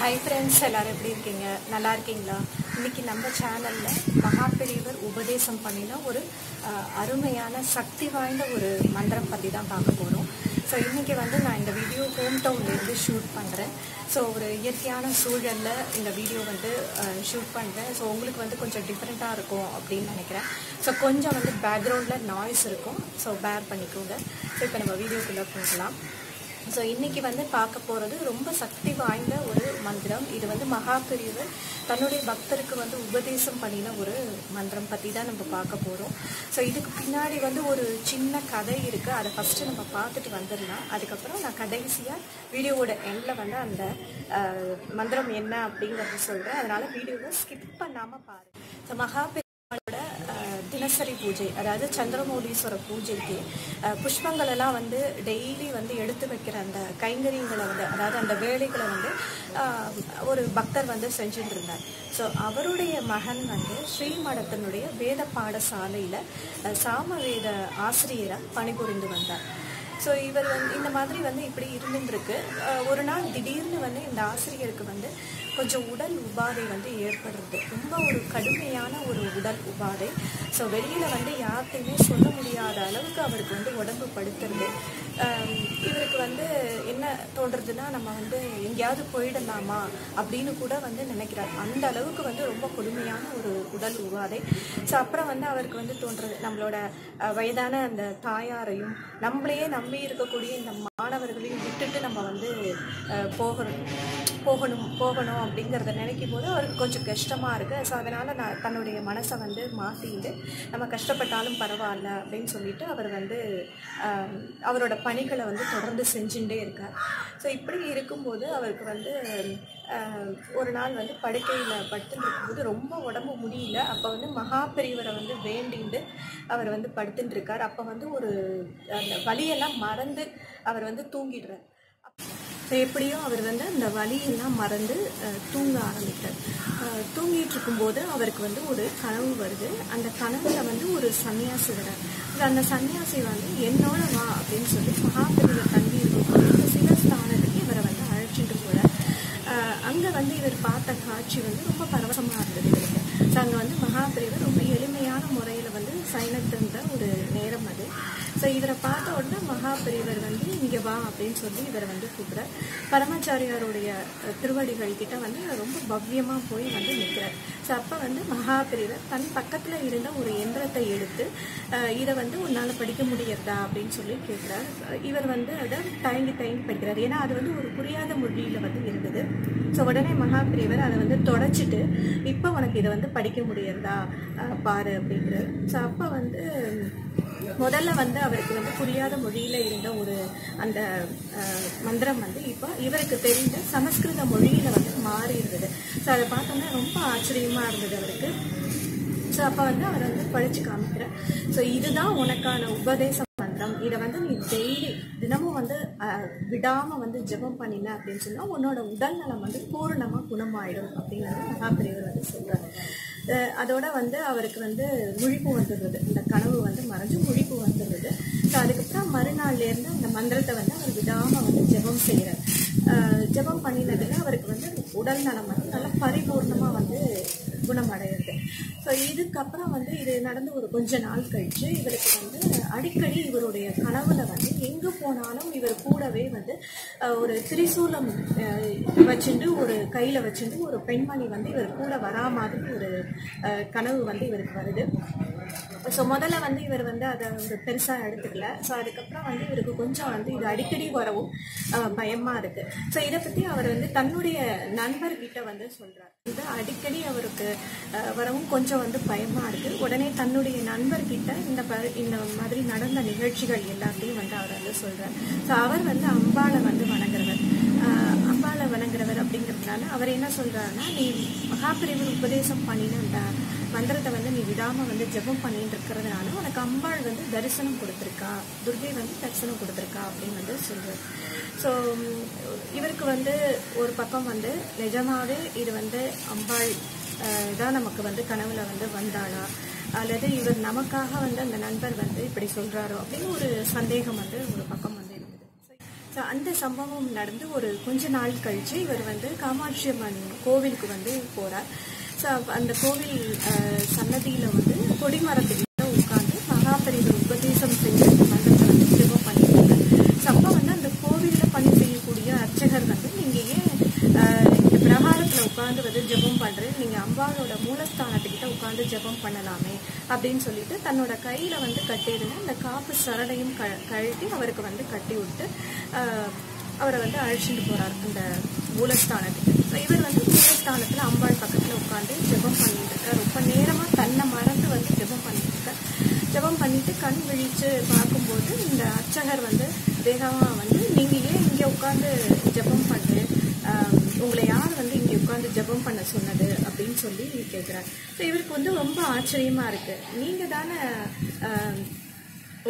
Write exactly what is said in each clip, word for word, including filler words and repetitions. Hi friends एल्लारुम एप्पडी इरुक्कींगा नल्ला इरुक्कींगला इन्नैक्कु नम्म चैनल्ल महापेरियवर उपदेशम पण्णिना ओरु अरुमैयान सक्ति वायिंद ओरु मंत्रम पत्ति तान पाक्क पोरोम। सो इन्नैक्कु वंदु नान इंद वीडियो होम टाउनल इरुंदु शूट पण्णरेन। सो ओरु इयर्कियान सूळल्ल इंद वीडियो वंदु शूट पण्णरेन। सो उंगलुक्कु वंदु कोंजम डिफरेंटा इरुक्कुम अप्पडिनु नेनैक्किरेन। सो कोंजम वंदु बैकग्राउंडला नॉइस इरुक्कुम, सो बेयर पण्णिक्कोंगा। सो इप्पो नम्म वीडियोक्कुल्ल पोगलाम। सो इनकी वह पाकपो रोम सक्ति वाइंद और मंत्रम इत वो महापेरियवर तन्नुடைய भक्तருக்கு வந்து உபதேசம் பண்ணின ஒரு மந்திரம் பத்தி தான் நம்ம பார்க்க போறோம். சோ இதுக்கு பின்னாடி வந்து ஒரு சின்ன கதை இருக்கு. அத ஃபர்ஸ்ட் நம்ம பார்த்துட்டு வந்தறலாம். அதுக்கு அப்புறம் நான் கடைசியா வீடியோவோட எண்ட்ல வந்து அந்த மந்திரம் என்ன அப்படிங்கறது சொல்றேன். அதனால வீடியோவை ஸ்கிப் பண்ணாம பாருங்க. சோ மகாபெரியோட தினசரி பூஜை, அதாவது சந்திரமௌலீஸ்வர பூஜைக்கு புஷ்பங்கள் எல்லாம் வந்து டெய்லி வந்து எடுத்து வைக்கிற அந்த கைங்கரியங்களை வந்து, அதாவது அந்த வேலைகளை வந்து ஒரு பக்தர் வந்து செஞ்சுட்டு இருந்தார். ஸோ அவருடைய மகன் வந்து ஸ்ரீமடத்தினுடைய வேத பாடசாலையில் சாம வேத ஆசிரியராக பணிபுரிந்து வந்தார். ஸோ இவர் வந்து இந்த மாதிரி வந்து இப்படி இருந்துருக்கு. ஒரு நாள் திடீர்னு வந்து இந்த ஆசிரியருக்கு வந்து கொஞ்சம் உடல் உபாதை வந்து ஏற்படுறது. ரொம்ப ஒரு கடுமையான ஒரு உடல் உபாதை. ஸோ வெளியில் வந்து யார்கிட்டையுமே சொல்ல முடியாத அளவுக்கு அவருக்கு வந்து உடம்பு படுத்துறது. இவருக்கு வந்து என்ன தோன்றதுன்னா, நம்ம வந்து எங்கேயாவது போயிடலாமா அப்படின்னு கூட வந்து நினைக்கிறார். அந்த அளவுக்கு வந்து ரொம்ப கொடுமையான ஒரு உடல் உபாதை. ஸோ அப்புறம் வந்து அவருக்கு வந்து தோன்றது, நம்மளோட வயதான அந்த தாயாரையும் நம்மளையே நம்பி இருக்கக்கூடிய இந்த மாணவர்களையும் விட்டுட்டு நம்ம வந்து போகணும் போகணும் போகணும் அப்படிங்கிறத நினைக்கும் போது அவருக்கு கொஞ்சம் கஷ்டமாக இருக்குது. ஸோ அதனால் நான் தன்னுடைய மனசை வந்து மாற்றிட்டு நம்ம கஷ்டப்பட்டாலும் பரவாயில்ல அப்படின்னு சொல்லிட்டு அவர் வந்து அவரோட பணிகளை வந்து தொடர்ந்து செஞ்சுட்டே இருக்கார். ஸோ இப்படி இருக்கும்போது அவருக்கு வந்து ஒரு நாள் வந்து படுக்கையில் படுத்துட்டு இருக்கும்போது ரொம்ப உடம்பு முடியல. அப்போ வந்து மகாபெரிவரை வந்து வேண்டிட்டு அவர் வந்து படுத்துட்டு இருக்கார். அப்போ வந்து ஒரு அந்த வலியெல்லாம் மறந்து அவர் வந்து தூங்கிடுறார். ஸோ எப்படியோ அவர் வந்து அந்த வலியெல்லாம் மறந்து தூங்க ஆரம்பித்தார். தூங்கிட்டு இருக்கும்போது அவருக்கு வந்து ஒரு கனவு வருது. அந்த கனவுல வந்து ஒரு சன்னியாசி வரார். அந்த சன்னியாசி வந்து என்னோட வா அப்படின்னு சொல்லி மகாபெரிவர் தங்கி இருக்கக்கூடிய சில ஸ்தானத்துக்கு இவரை வந்து அழைச்சிட்டு போகிறார். அங்கே வந்து இவர் பார்த்த காட்சி வந்து ரொம்ப பரவசமாக இருந்தது இவருக்கு. ஸோ அங்கே வந்து மகாபெரிவர் ரொம்ப எளிமையான முறையில் வந்து சைனத்திருந்த ஒரு நேரம் அது. ஸோ இவரை பார்த்த உடனே மகாபெரிவர் வந்து இங்கே வா அப்படின்னு சொல்லி இவரை வந்து கூப்பிட்றார். பரமாச்சாரியாருடைய திருவடிகள் கிட்ட வந்து ரொம்ப பவ்யமாக போய் வந்து நிற்கிறார். ஸோ அப்போ வந்து மகாபெரிவர் தன் பக்கத்தில் இருந்த ஒரு எந்திரத்தை எடுத்து இதை வந்து உன்னால் படிக்க முடியறதா அப்படின்னு சொல்லி கேட்குறார். இவர் வந்து அதை தயங்கி தயங்கி படிக்கிறார். ஏன்னா அது வந்து ஒரு புரியாத மொழியில் வந்து இருந்தது. ஸோ உடனே மகாபெரிவர் அதை வந்து தொடச்சிட்டு இப்போ உனக்கு இதை வந்து படிக்க முடியறதா பாரு அப்படிங்கிறார். ஸோ அப்போ வந்து முதல்ல வந்து அவருக்கு வந்து புரியாத மொழியில் இருந்த ஒரு அந்த மந்திரம் வந்து இப்போ இவருக்கு தெரிந்த சமஸ்கிருத மொழியில் வந்து மாறி இருந்தது. ஸோ அதை பார்த்தோம்னா ரொம்ப ஆச்சரியமாக இருந்தது அவருக்கு. ஸோ அப்போ வந்து அவர் வந்து படித்து காமிக்கிறார். ஸோ இதுதான் உனக்கான உபதேச மந்திரம். இதை வந்து நீ டெய்லி தினமும் வந்து விடாமல் வந்து ஜெபம் பண்ணின அப்படின்னு சொன்னால் உன்னோட உடல்நலம் வந்து பூரணமாக குணமாயிடும் அப்படின்னு மகாபெரிவர் வந்து சொல்கிறார். அதோட வந்து அவருக்கு வந்து முழிப்பு வந்துடுறது. இந்த கனவு வந்து மறைஞ்சு முழிப்பு வந்துடுறது. ஸோ அதுக்கப்புறம் மறுநாள்லேருந்து அந்த மந்திரத்தை வந்து அவர் விடாமல் வந்து ஜெபம் செய்கிறார். ஜெபம் பண்ணினதுல அவருக்கு வந்து உடல் நலம் வந்து நல்லா பரிபூர்ணமாக வந்து குணமடைகிறது. ஸோ இதுக்கப்புறம் வந்து இது நடந்து ஒரு கொஞ்ச நாள் கழித்து இவருக்கு வந்து அடிக்கடி இவருடைய கனவுல வந்து எங்கே போனாலும் இவர் கூடவே வந்து ஒரு திரிசூலம் வச்சுட்டு ஒரு கையில் வச்சுட்டு ஒரு பெண்மணி வந்து இவர் கூட வரா மாதிரி ஒரு கனவு வந்து இவருக்கு வருது. ஸோ முதல்ல வந்து இவர் வந்து அதை ஒரு பெருசாக எடுத்துக்கல. ஸோ அதுக்கப்புறம் வந்து இவருக்கு கொஞ்சம் வந்து இது அடிக்கடி வரவும் பயமாக இருக்குது. ஸோ இதை பற்றி அவர் வந்து தன்னுடைய நண்பர்கிட்ட வந்து சொல்கிறார். இது அடிக்கடி அவருக்கு வரவும் கொஞ்சம் வந்து பயமாக இருக்குது. உடனே தன்னுடைய நண்பர்கிட்ட இந்த ப இந்த மாதிரி நடந்த நிகழ்ச்சிகள் எல்லாத்தையும் வந்து அவர் வந்து சொல்கிறார். ஸோ அவர் வந்து அம்பாளை வந்து வணங்குறவர். அம்பாளை வணங்குறவர் அப்படிங்கிறதுனால அவர் என்ன சொல்கிறாருன்னா, நீ மகாபெரிவர் உபதேசம் பண்ணின அந்த மந்திரத்தை வந்து நீ விடாமல் வந்து ஜெபம் பண்ணிட்டு இருக்கிறதுனால உனக்கு அம்பாள் வந்து தரிசனம் கொடுத்துருக்கா, துர்கை வந்து தரிசனம் கொடுத்துருக்கா அப்படின்னு வந்து சொல்கிறார். ஸோ இவருக்கு வந்து ஒரு பக்கம் வந்து நிஜமாகவே இது வந்து அம்பாள் தான் நமக்கு வந்து கனவுல வந்து வந்தாளா, அல்லது இவர் நமக்காக வந்து அந்த நண்பர் வந்து இப்படி சொல்கிறாரோ அப்படின்னு ஒரு சந்தேகம் வந்து ஒரு பக்கம் வந்து. ஸோ அந்த சம்பவம் நடந்து ஒரு கொஞ்ச நாள் கழிச்சு இவர் வந்து காமாட்சி அம்மன் கோவிலுக்கு வந்து போகிறார். ஸோ அந்த கோவில் சன்னதியில் வந்து கொடிமரத்துக்கிட்ட உட்காந்து மகாபரிவர் உபதேசம் செஞ்சு மன்றத்தை வந்து திரும்ப பண்ணிடுறாரு. ஸோ அப்போ வந்து அந்த கோவிலில் பணி செய்யக்கூடிய அர்ச்சகர் வந்து நீங்கள் ஏன் இந்த பிரகாரத்தில் உட்காந்து வந்து ஜெபம் பண்ணுறது, நீங்கள் அம்பாவோட மூலஸ்தானத்துக்கிட்ட உட்காந்து ஜெபம் பண்ணலாமே அப்படின்னு சொல்லிட்டு தன்னோட கையில வந்து கட்டியிருந்த அந்த காப்பு சரடையும் க கழட்டி அவருக்கு வந்து கட்டி விட்டு அவரை வந்து அழைச்சிட்டு போறார் அந்த மூலஸ்தானத்துக்கு. இவர் வந்து மூலஸ்தானத்துல அம்பாள் பக்கத்துல உட்காந்து ஜெபம் பண்ணிட்டு இருக்காரு. ரொம்ப நேரமா தன்னை மறந்து வந்து ஜெபம் பண்ணிட்டு இருக்கார். ஜெபம் பண்ணிட்டு கண் விழிச்சு பார்க்கும்போது இந்த அர்ச்சகர் வந்து வேகமா வந்து நீங்க ஏன் இங்க உட்காந்து ஜெபம் பண்ற, உங்களை யார் வந்து இங்கே உட்காந்து ஜெபம் பண்ண சொன்னது அப்படின்னு சொல்லி கேட்குறாரு. ஸோ இவருக்கு வந்து ரொம்ப ஆச்சரியமாக இருக்குது. நீங்கள் தானே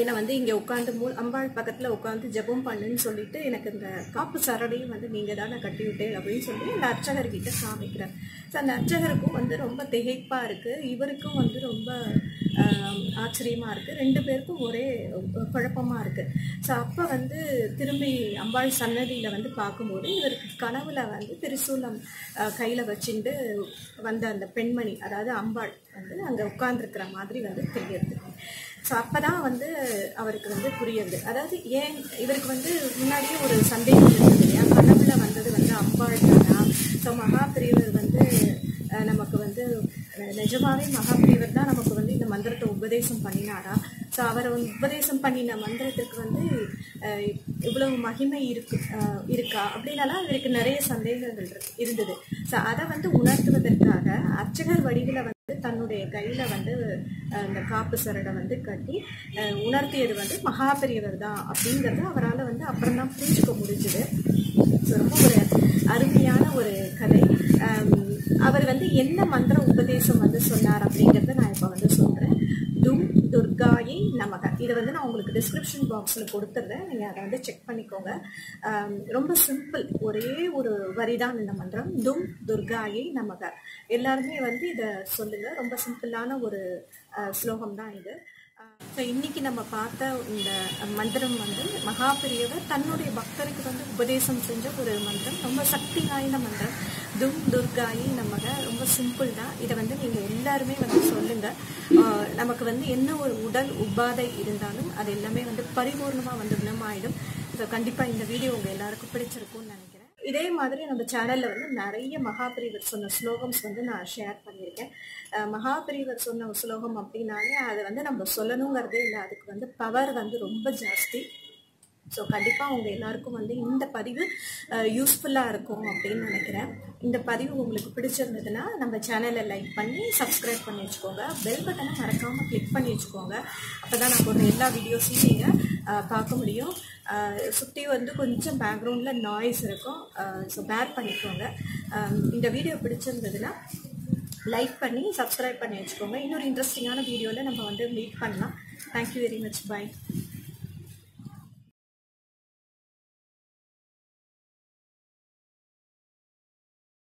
என்னை வந்து இங்கே உட்காந்து மூ அம்பாள் பக்கத்தில் உட்காந்து ஜெபம் பண்ணுன்னு சொல்லிட்டு எனக்கு இந்த காப்பு சரடையும் வந்து நீங்கள் தானே கட்டிவிட்டு அப்படின்னு சொல்லி இந்த அர்ச்சகர்கிட்ட காமிக்கிறார். ஸோ அந்த அர்ச்சகருக்கும் வந்து ரொம்ப திகைப்பாக இருக்குது, இவருக்கும் வந்து ரொம்ப ஆச்சரியமாக இருக்குது, ரெண்டு பேருக்கும் ஒரே குழப்பமாக இருக்குது. ஸோ அப்போ வந்து திரும்பி அம்பாள் சன்னதியில் வந்து பார்க்கும்போது இவருக்கு கனவுல வந்து திருசூலம் கையில் வச்சுட்டு வந்த அந்த பெண்மணி, அதாவது அம்பாள் வந்து அங்கே உட்கார்ந்துருக்கிற மாதிரி வந்து தெரியுது. ஸோ அப்போ தான் வந்து அவருக்கு வந்து புரியுது, அதாவது ஏன் இவருக்கு வந்து முன்னாடியே ஒரு சந்தேகம் இருந்தது இல்லையா, கனவுல வந்தது வந்து அம்பாள் தானா, ஸோ மகாபெரியவர் வந்து நமக்கு வந்து நிஜமாவே மகாபெரியவர் தான் நமக்கு வந்து இந்த மந்திரத்தை உபதேசம் பண்ணினாரா, ஸோ அவரை உபதேசம் பண்ணின மந்திரத்துக்கு வந்து இவ்வளவு மகிமை இருக்கு இருக்கா அப்படின்னாலாம் இவருக்கு நிறைய சந்தேகங்கள் இருந்தது. ஸோ அதை வந்து உணர்த்துவதற்காக அர்ச்சகர் வடிவில் வந்து தன்னுடைய கையில் வந்து அந்த காப்பு சரடை வந்து கட்டி உணர்த்தியது வந்து மகாபெரியவர் தான் அப்படிங்கிறது அவரால் வந்து அப்புறம் தான் புரிஞ்சுக்க முடிஞ்சுது. ஸோ ரொம்ப ஒரு அருமையான ஒரு கதை. அவர் வந்து என்ன மந்திர உபதேசம் வந்து சொன்னார் அப்படிங்கிறத நான் இப்போ வந்து சொல்கிறேன். தும் துர்காயை நமக. இதை வந்து நான் உங்களுக்கு டிஸ்கிரிப்ஷன் பாக்ஸில் கொடுத்துட்றேன், நீங்கள் அதை வந்து செக் பண்ணிக்கோங்க. ரொம்ப சிம்பிள், ஒரே ஒரு வரிதான் இந்த மந்திரம், தும் துர்காயை நமக. எல்லாருமே வந்து இதை சொல்லுங்கள், ரொம்ப சிம்பிளான ஒரு ஸ்லோகம் தான் இது. ஸோ இன்றைக்கி நம்ம பார்த்த இந்த மந்திரம் வந்து மகாபெரியவர் தன்னுடைய பக்தருக்கு வந்து உபதேசம் செஞ்ச ஒரு மந்திரம், ரொம்ப சக்தி வாய்ந்த மந்திரம், தும் துர்காயி நமக. ரொம்ப சிம்பிள் தான், இதை வந்து நீங்கள் எல்லாருமே வந்து சொல்லுங்கள். நமக்கு வந்து என்ன ஒரு உடல் உபாதை இருந்தாலும் அது எல்லாமே வந்து பரிபூர்ணமாக வந்து குணமாயிடும். ஸோ கண்டிப்பாக இந்த வீடியோ உங்கள் எல்லாருக்கும் பிடிச்சிருக்கும்னு நினைக்கிறேன். இதே மாதிரி நம்ம சேனலில் வந்து நிறைய மகாபெரியவர் சொன்ன ஸ்லோகம்ஸ் வந்து நான் ஷேர் பண்ணியிருக்கேன். மகாபெரியவர் சொன்ன ஸ்லோகம் அப்படின்னாலே அதை வந்து நம்ம சொல்லணுங்கிறதே இல்லை, அதுக்கு வந்து பவர் வந்து ரொம்ப ஜாஸ்தி. ஸோ கண்டிப்பாக உங்கள் எல்லாருக்கும் வந்து இந்த பதிவு யூஸ்ஃபுல்லாக இருக்கும் அப்படின்னு நினைக்கிறேன். இந்த பதிவு உங்களுக்கு பிடிச்சிருந்ததுன்னா நம்ம சேனலை லைக் பண்ணி சப்ஸ்கிரைப் பண்ணி வச்சுக்கோங்க. பெல் பட்டனை மறக்காமல் கிளிக் பண்ணி வச்சுக்கோங்க. அப்போ தான் நான் போடுற எல்லா வீடியோஸையும் நீங்கள் பார்க்க முடியும். சுற்றி வந்து கொஞ்சம் பேக்ரவுண்டில் நாய்ஸ் இருக்கும், ஸோ பேர் பண்ணிக்கோங்க. இந்த வீடியோ பிடிச்சிருந்ததுன்னா லைக் பண்ணி சப்ஸ்கிரைப் பண்ணி வச்சுக்கோங்க. இன்னொரு இன்ட்ரெஸ்டிங்கான வீடியோவில் நம்ம வந்து மீட் பண்ணலாம். Thank you very much. பாய்.